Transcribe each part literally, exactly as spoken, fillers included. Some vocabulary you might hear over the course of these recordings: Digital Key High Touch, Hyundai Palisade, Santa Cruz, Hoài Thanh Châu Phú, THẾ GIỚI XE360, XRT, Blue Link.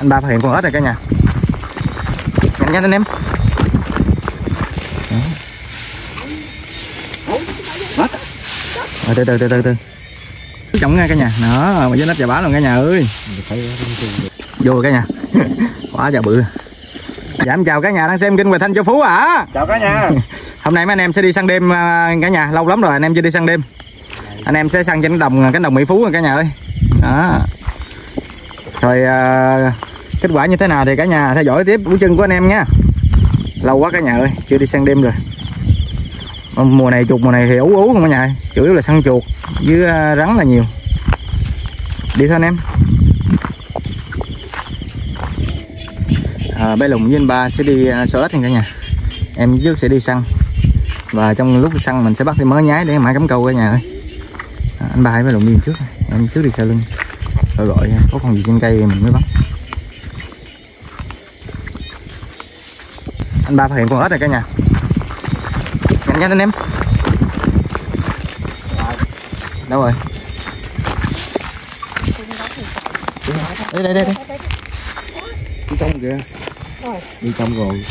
Anh ba phát hiện con ếch này cả nhà. Nhanh nhanh anh em. Từ từ từ từ từ. Trọng ngay cả nhà. Đó, mà dính ếch chà bá luôn cả nhà ơi. Vô cả nhà. Quá chà bự. Dạ em chào cả nhà đang xem kênh Hoài Thanh Châu Phú ạ. À. Chào cả nhà. Hôm nay mấy anh em sẽ đi săn đêm cả nhà, lâu lắm rồi anh em chưa đi săn đêm. Anh em sẽ săn trên cánh đồng cánh đồng Mỹ Phú rồi cả nhà ơi. Đó. Rồi à, kết quả như thế nào thì cả nhà theo dõi tiếp buổi chân của anh em nha. Lâu quá cả nhà ơi, chưa đi săn đêm rồi. Mùa này chuột mùa này thì ú ú không cả nhà, chủ yếu là săn chuột với rắn là nhiều. Đi thôi anh em. À, bé Lùng với anh ba sẽ đi sơ ếch nha cả nhà. Em trước sẽ đi săn. Và trong lúc săn mình sẽ bắt thêm mớ nhái để mãi cắm câu cả nhà ơi. À, anh ba hãy bé Lùng đi trước, em trước đi sau lưng. Rồi gọi có con gì trên cây mình mới bắn. Anh ba phát hiện con ếch rồi cả nhà. Nhanh nhanh anh em. Đâu rồi? Đây đây đây đây. Đi trong kìa. Đi trong rồi.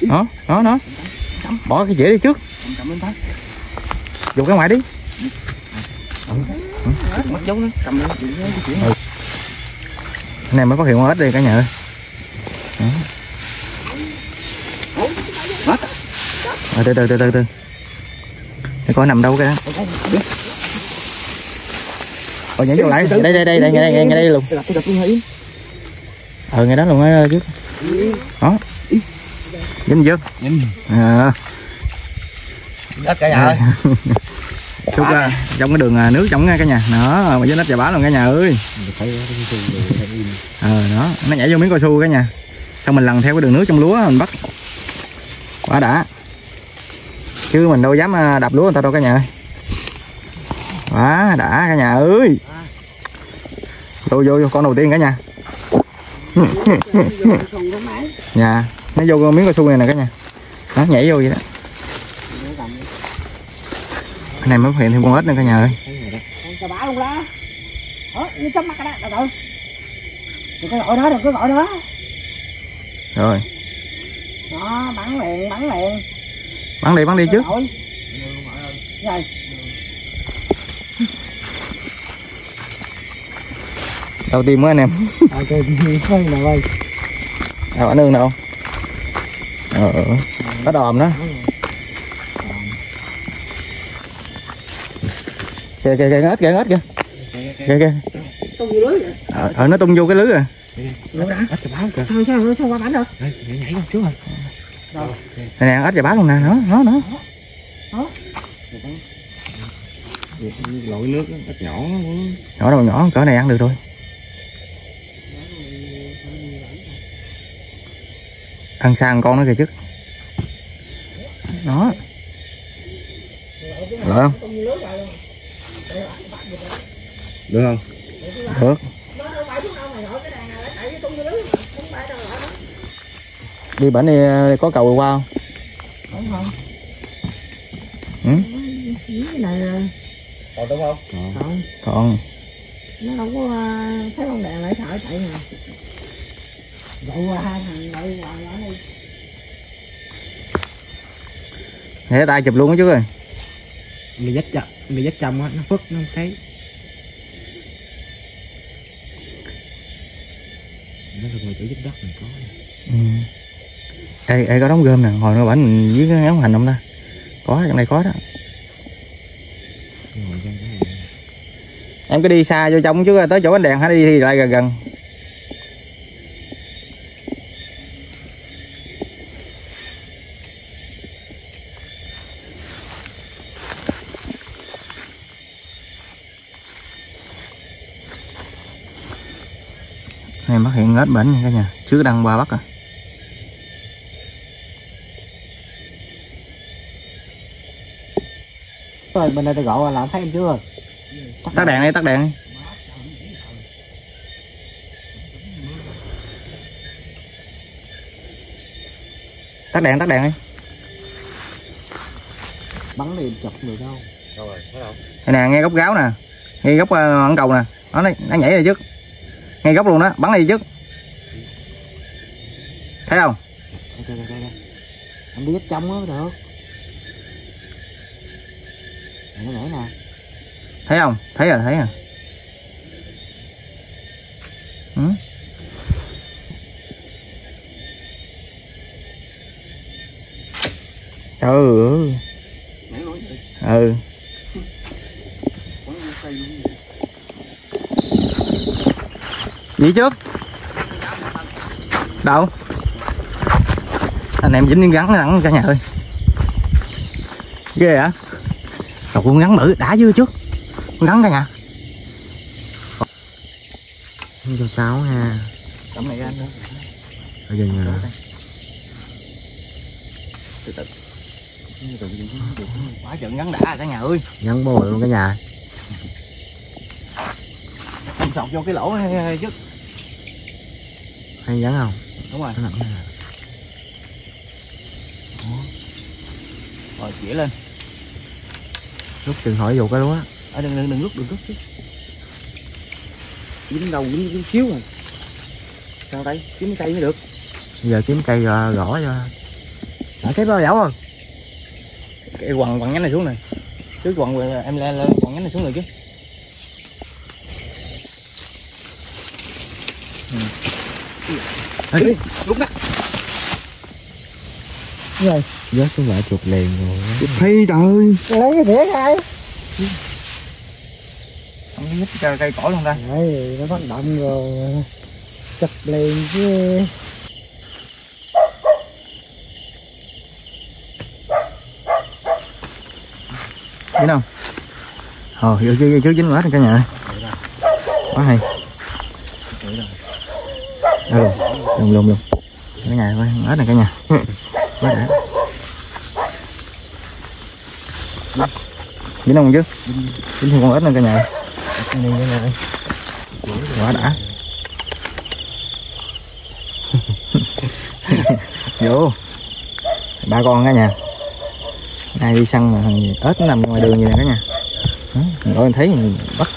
Đó, đó, đó. Bỏ cái dĩa đi trước. Dùng cái ngoài đi. Cái này mới có hiệu con ếch đây cả nhà ơi. Từ từ từ từ từ. Để coi nằm đâu cái đó. Rồi nhảy vô lại. Đây đây đây đây ngay đây ngay đây luôn. Ờ ngay đó luôn á trước. Đó. Dính chưa? Dính. À. Ếch cả nhà ơi. Chút à, trong cái đường nước trong cái nhà nó mà dính ếch chà bá luôn cả nhà ơi. Ờ đó, nó nhảy vô miếng cao su cả nhà. Xong mình lần theo cái đường nước trong lúa mình bắt. Quá đã. Chứ mình đâu dám đập lúa người ta đâu cả nhà ơi. Quá đã cả nhà ơi. Vô vô vô con đầu tiên cả nhà. Nhà, nó vô miếng cao su này nè cả nhà. Nó nhảy vô vậy đó. Cái này mới phát hiện thêm con ếch nữa cả nhà ơi. Chà bá luôn đó. Đó, nó chấm mắt cái đó. Đừng có gọi nó, đừng có gọi nó. Rồi. Đó, bắn liền, bắn liền. Bắn đi, bắn đi chứ. Rồi. Đầu tiên mới anh em. Đâu ảnh ương đâu. Ờ, có đòm đó. Kìa kìa kìa hết kìa hết kìa. Kìa kìa. Tung vô lưới vậy. Ờ, ờ nó tung vô cái lưới rồi. Lưới đã. Ếch chà bá kìa. Sao sao sao qua bánh được. Đấy, nhảy luôn trước rồi. Rồi. Nè, ếch chà bá luôn nè, nó nó nó. Đó. Loại nước ếch nhỏ nhỏ đâu nhỏ, cỡ này ăn được thôi. Ăn sang con nó kìa chứ. Đó. Lợi không? Được không? Được. Đi bển này có cầu qua không? Đúng không? Ừ? Cái này còn đúng không? Còn. Còn. Nó đâu có thấy con đèn lại sợ chạy nè. Gọi qua hai thằng gọi qua nó đi. Để tay chụp luôn đó chứ rồi. Mì dách chậm, mì dách chậm á, nó phức nó không thấy. Nó được người chủ giúp đất mình có. Ừ. Ê, ê có đóng gom nè, hồi nó bảnh mình dưới cái áo hành không ta? Có, trong đây có đó. Em cứ đi xa vô trong chứ tới chỗ ánh đèn hả, đi thì lại gần gần. Em phát hiện ếch bển nha cả nhà, trước đang qua bắt rồi. Rồi bên đây tôi gọi là thấy em chưa rồi. Tắt đèn đi, tắt đèn đi. Tắt đèn, tắt đèn đi. Bắn đi chụp được không? Đây nè, ngay gốc gáo nè, ngay gốc ẩn cầu nè, nó nó nhảy ra trước, ngay gốc luôn đó, bắn đi trước, thấy không? Không biết trong đó được, nó nhảy nè, thấy không? Thấy rồi, thấy rồi. Ừ. Ừ. Ừ. Gì trước? Đâu? Anh em dính miếng rắn nó nặng cả nhà ơi. Ghê hả? Trời, con rắn bự đã dư trước. Con rắn cả nhà. Con sáu ha. Cắm này ra anh đó. Ở đây nha. Từ từ. Quá trận rắn đã cả nhà ơi. Rắn bồi luôn cả nhà. Anh sọc vô cái lỗ chứ. Hay rắn không? Đúng rồi. Nó nặng. Rồi chĩa lên. Lúc đừng hỏi vụ cái lúa. Ở đừng đừng đừng lúc đừng lúc chứ. Dính đầu dính, dính xíu rồi. Sao đây? Kiếm cây mới được. Bây giờ kiếm cây gõ gõ cho. Đã xếp bao dẫu rồi. Cái quằn quằn nhánh này xuống này. Cứ quằn rồi em lên lên quằn nhánh này xuống rồi chứ. Ừ. Đúng đó. Cái này. Vớt cái vỏ chuột liền rồi. Thấy trời ơi. Lấy cái thẻ ra. Không biết cái cây cỏ luôn ta. Đấy, nó phát động rồi. Chụp liền chứ. Dính không? Ờ, giờ chứ trước dính quá rồi cả nhà. Quá hay. Ừ, lùm lùm lùm. Cả nhà thôi, hết này cả nhà. Quá đã. Dính không chứ? Dính thì con ếch này cả nhà. Quá đã. Vô. Ba con cả nhà. Nay đi săn mà thằng ếch nó nằm ngoài đường vậy nè cả nhà. Rồi mình thấy mình bắt.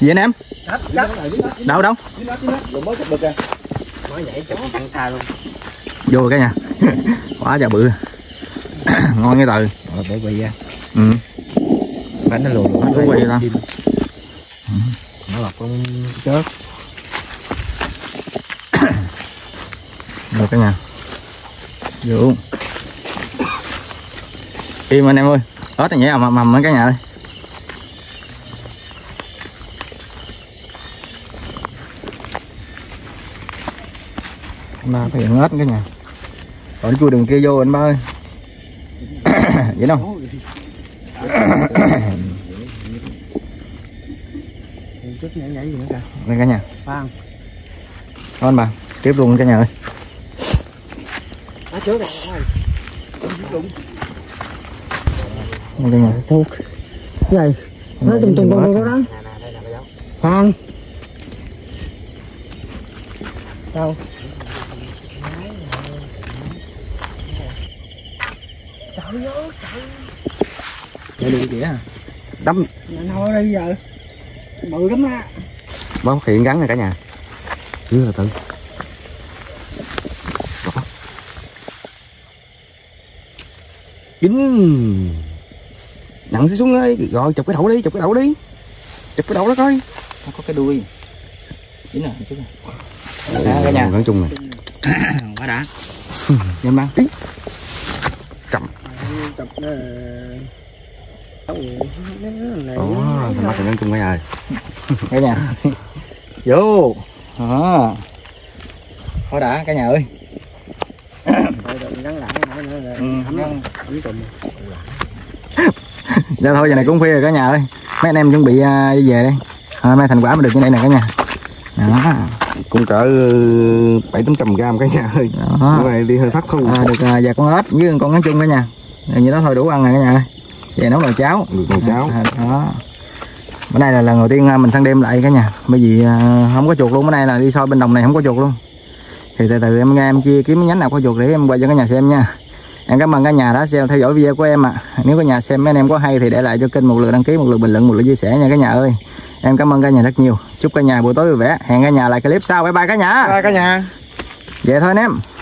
Gì anh em? Đâu đâu? Vô cả nhà. Quá trời bự. Ngon nghe từ. Để quay ra. Ừ. Bánh nó lùi lùi quay ra. Nó lọc con chớp. Được cả nhà. Vô. Im anh em ơi. Ớt này nhảy ầm ầm ầm cả nhà ơi. Mà phải hiện ớt cả nhà. Còn chui đường kia vô anh ba ơi. Vậy không? Lên cả nhà. Thôi anh bà, tiếp luôn cả nhà ơi. Cá trước này. Cả nhà. Này, nó tùm tùm tùm đó đó. Không. Đâu? Trời ơi, trời ơi. Vậy à? Đấm. Thôi đây giờ. Bự lắm á. Báo hiện gắn rồi cả nhà. Chứ là tự. Dính. Nặng xuống ơi, rồi chụp cái đầu đi, chụp cái đầu đi. Chụp cái đầu đó coi. Không có cái đuôi. Dính rồi, chút rồi. Đó cả nhà. Nói chung này. Quá đã. Em mang. Cầm. Cặp đó. Ủa, thằng bắt thằng chung cái rồi. Cả nhà. Vô. Đó. Thôi đã cả nhà ơi. Dạ thôi giờ này cũng khuya rồi cả nhà ơi. Mấy anh em chuẩn bị đi về đây. À, mấy thành quả mới được như đây nè cả nhà. Đó. Cũng cỡ bảy tám trăm gram cả nhà ơi. Đó. Này đi hơi phát không. À, được à, giờ con ếch với con nói chung cả nhà. Như đó thôi đủ ăn rồi cả nhà ơi. Về nấu nồi cháo. Được nồi cháo. À, đó. Bữa nay là lần đầu tiên mình săn đêm lại cả nhà. Bởi vì không có chuột luôn, bữa nay là đi soi bên đồng này không có chuột luôn. Thì từ từ em nghe em chia kiếm nhánh nào có chuột để em quay cho cả nhà xem nha. Em cảm ơn cả nhà đã xem theo dõi video của em ạ. À. Nếu cả nhà xem mấy anh em có hay thì để lại cho kênh một lượt đăng ký, một lượt bình luận, một lượt chia sẻ nha cả nhà ơi. Em cảm ơn cả nhà rất nhiều. Chúc cả nhà buổi tối vui vẻ. Hẹn cả nhà lại clip sau. Bye bye cả nhà. Bye cả nhà. Vậy thôi anh em.